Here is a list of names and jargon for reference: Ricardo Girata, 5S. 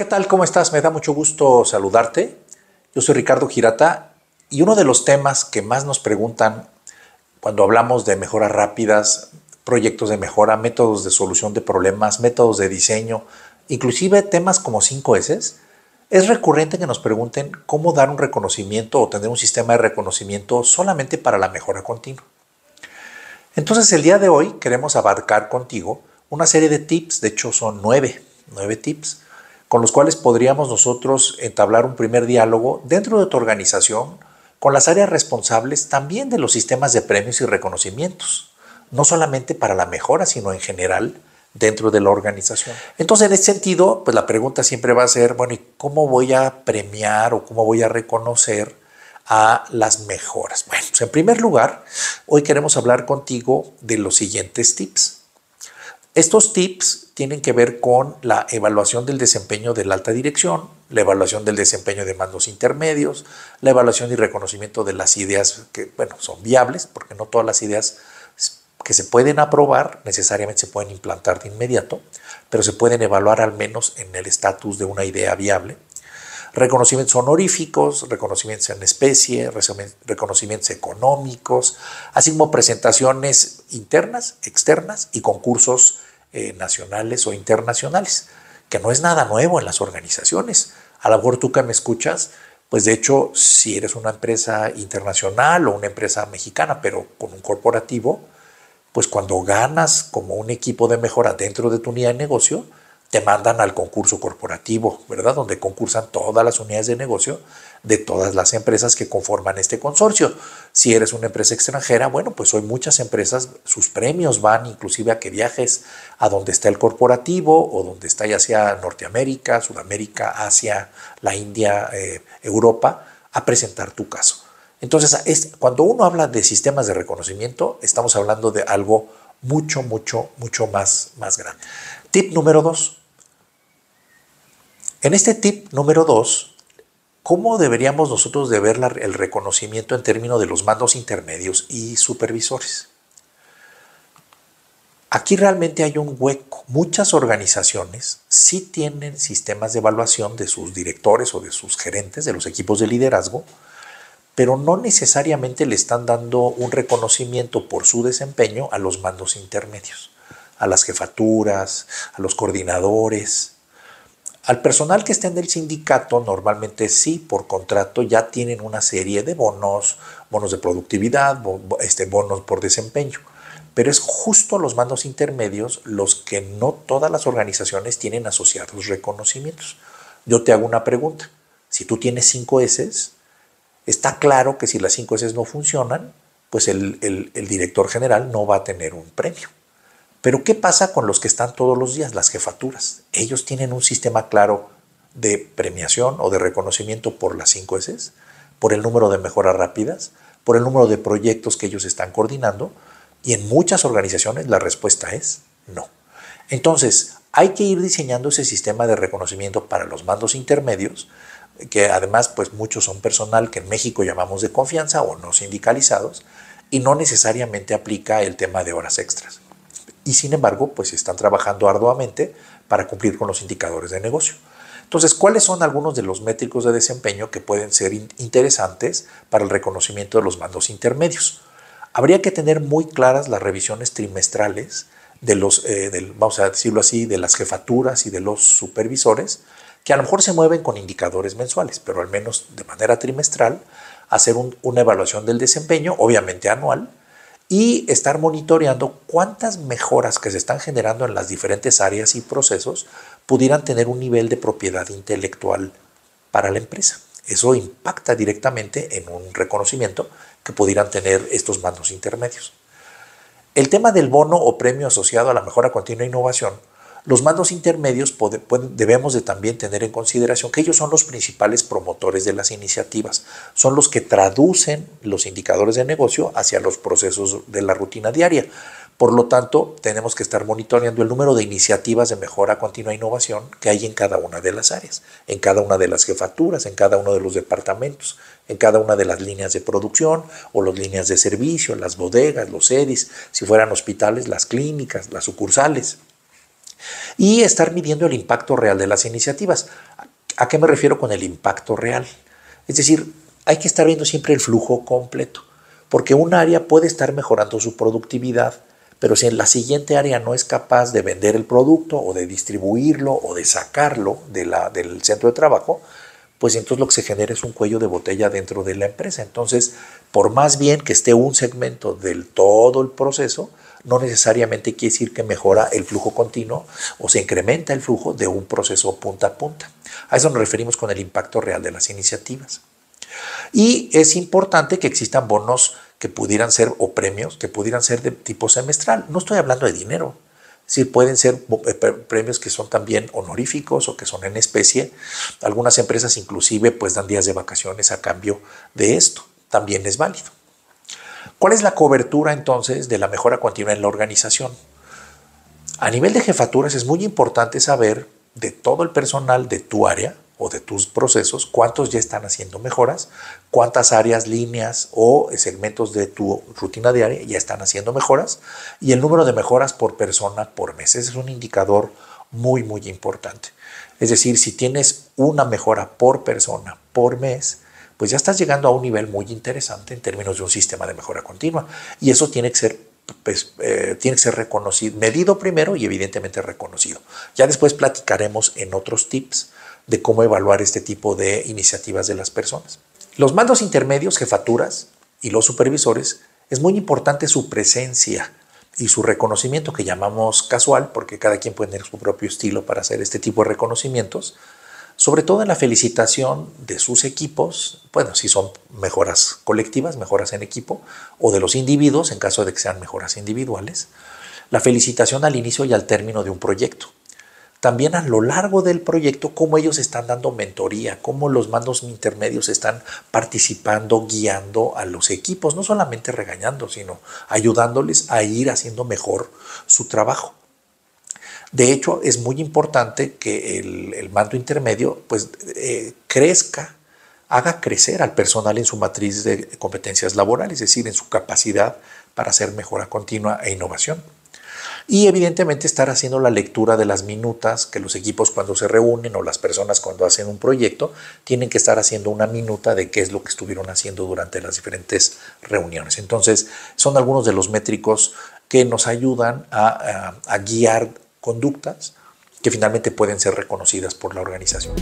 ¿qué tal? ¿Cómo estás? Me da mucho gusto saludarte. Yo soy Ricardo Girata y uno de los temas que más nos preguntan cuando hablamos de mejoras rápidas, proyectos de mejora, métodos de solución de problemas, métodos de diseño, inclusive temas como 5S, es recurrente que nos pregunten cómo dar un reconocimiento o tener un sistema de reconocimiento solamente para la mejora continua. Entonces, el día de hoy queremos abarcar contigo una serie de tips, de hecho son 9 tips, con los cuales podríamos nosotros entablar un primer diálogo dentro de tu organización con las áreas responsables también de los sistemas de premios y reconocimientos, no solamente para la mejora, sino en general dentro de la organización. Entonces, en este sentido, pues la pregunta siempre va a ser, bueno, ¿y cómo voy a premiar o cómo voy a reconocer a las mejoras? Bueno, pues en primer lugar, hoy queremos hablar contigo de los siguientes tips. Estos tips tienen que ver con la evaluación del desempeño de la alta dirección, la evaluación del desempeño de mandos intermedios, la evaluación y reconocimiento de las ideas que, bueno, son viables, porque no todas las ideas que se pueden aprobar necesariamente se pueden implantar de inmediato, pero se pueden evaluar al menos en el estatus de una idea viable. Reconocimientos honoríficos, reconocimientos en especie, reconocimientos económicos, así como presentaciones internas, externas y concursos nacionales o internacionales, que no es nada nuevo en las organizaciones. A lo mejor tú que me escuchas, pues de hecho, si eres una empresa internacional o una empresa mexicana, pero con un corporativo, pues cuando ganas como un equipo de mejora dentro de tu unidad de negocio, te mandan al concurso corporativo, ¿verdad? Donde concursan todas las unidades de negocio de todas las empresas que conforman este consorcio. Si eres una empresa extranjera, bueno, pues hoy muchas empresas, sus premios van inclusive a que viajes a donde está el corporativo o donde está ya sea Norteamérica, Sudamérica, Asia, la India, Europa, a presentar tu caso. Entonces, cuando uno habla de sistemas de reconocimiento, estamos hablando de algo mucho más grande. Tip número 2. En este tip número 2, ¿cómo deberíamos nosotros de ver el reconocimiento en términos de los mandos intermedios y supervisores? Aquí realmente hay un hueco. Muchas organizaciones sí tienen sistemas de evaluación de sus directores o de sus gerentes, de los equipos de liderazgo, pero no necesariamente le están dando un reconocimiento por su desempeño a los mandos intermedios, a las jefaturas, a los coordinadores. Al personal que está en el sindicato, normalmente sí, por contrato, ya tienen una serie de bonos, bonos de productividad, bonos por desempeño. Pero es justo los mandos intermedios los que no todas las organizaciones tienen asociados reconocimientos. Yo te hago una pregunta. Si tú tienes 5 S's, está claro que si las 5 S's no funcionan, pues el director general no va a tener un premio. Pero ¿qué pasa con los que están todos los días? Las jefaturas. ¿Ellos tienen un sistema claro de premiación o de reconocimiento por las 5 S's? ¿Por el número de mejoras rápidas? ¿Por el número de proyectos que ellos están coordinando? Y en muchas organizaciones la respuesta es no. Entonces, hay que ir diseñando ese sistema de reconocimiento para los mandos intermedios, que además pues muchos son personal que en México llamamos de confianza o no sindicalizados, y no necesariamente aplica el tema de horas extras. Y sin embargo, pues están trabajando arduamente para cumplir con los indicadores de negocio. Entonces, ¿cuáles son algunos de los métricos de desempeño que pueden ser interesantes para el reconocimiento de los mandos intermedios? Habría que tener muy claras las revisiones trimestrales de los, vamos a decirlo así, de las jefaturas y de los supervisores, que a lo mejor se mueven con indicadores mensuales, pero al menos de manera trimestral, hacer una evaluación del desempeño, obviamente anual, y estar monitoreando cuántas mejoras que se están generando en las diferentes áreas y procesos pudieran tener un nivel de propiedad intelectual para la empresa. Eso impacta directamente en un reconocimiento que pudieran tener estos mandos intermedios. El tema del bono o premio asociado a la mejora continua e innovación, los mandos intermedios debemos de también tener en consideración que ellos son los principales promotores de las iniciativas, son los que traducen los indicadores de negocio hacia los procesos de la rutina diaria. Por lo tanto, tenemos que estar monitoreando el número de iniciativas de mejora continua e innovación que hay en cada una de las áreas, en cada una de las jefaturas, en cada uno de los departamentos, en cada una de las líneas de producción o las líneas de servicio, las bodegas, los EDIs, si fueran hospitales, las clínicas, las sucursales. y estar midiendo el impacto real de las iniciativas. ¿A qué me refiero con el impacto real? Es decir, hay que estar viendo siempre el flujo completo, porque un área puede estar mejorando su productividad, pero si en la siguiente área no es capaz de vender el producto o de distribuirlo o de sacarlo de del centro de trabajo, pues entonces lo que se genera es un cuello de botella dentro de la empresa. Entonces, por más bien que esté un segmento del todo el proceso, no necesariamente quiere decir que mejora el flujo continuo o se incrementa el flujo de un proceso punta a punta. A eso nos referimos con el impacto real de las iniciativas. Y es importante que existan bonos que pudieran ser o premios que pudieran ser de tipo semestral. No estoy hablando de dinero. Sí, pueden ser premios que son también honoríficos o que son en especie. Algunas empresas inclusive pues dan días de vacaciones a cambio de esto. También es válido. ¿Cuál es la cobertura entonces de la mejora continua en la organización? A nivel de jefaturas es muy importante saber de todo el personal de tu área o de tus procesos, cuántos ya están haciendo mejoras, cuántas áreas, líneas o segmentos de tu rutina diaria ya están haciendo mejoras y el número de mejoras por persona por mes. Ese es un indicador muy, muy importante. Es decir, si tienes una mejora por persona por mes, pues ya estás llegando a un nivel muy interesante en términos de un sistema de mejora continua y eso tiene que ser reconocido, medido primero y evidentemente reconocido. Ya después platicaremos en otros tips de cómo evaluar este tipo de iniciativas de las personas. Los mandos intermedios, jefaturas y los supervisores, es muy importante su presencia y su reconocimiento, que llamamos casual, porque cada quien puede tener su propio estilo para hacer este tipo de reconocimientos, sobre todo en la felicitación de sus equipos, bueno, si son mejoras colectivas, mejoras en equipo, o de los individuos, en caso de que sean mejoras individuales, la felicitación al inicio y al término de un proyecto. También a lo largo del proyecto, cómo ellos están dando mentoría, cómo los mandos intermedios están participando, guiando a los equipos, no solamente regañando, sino ayudándoles a ir haciendo mejor su trabajo. De hecho, es muy importante que el mando intermedio pues, haga crecer al personal en su matriz de competencias laborales, es decir, en su capacidad para hacer mejora continua e innovación. Y evidentemente estar haciendo la lectura de las minutas que los equipos cuando se reúnen o las personas cuando hacen un proyecto tienen que estar haciendo una minuta de qué es lo que estuvieron haciendo durante las diferentes reuniones. Entonces, son algunos de los métricos que nos ayudan a guiar conductas que finalmente pueden ser reconocidas por la organización.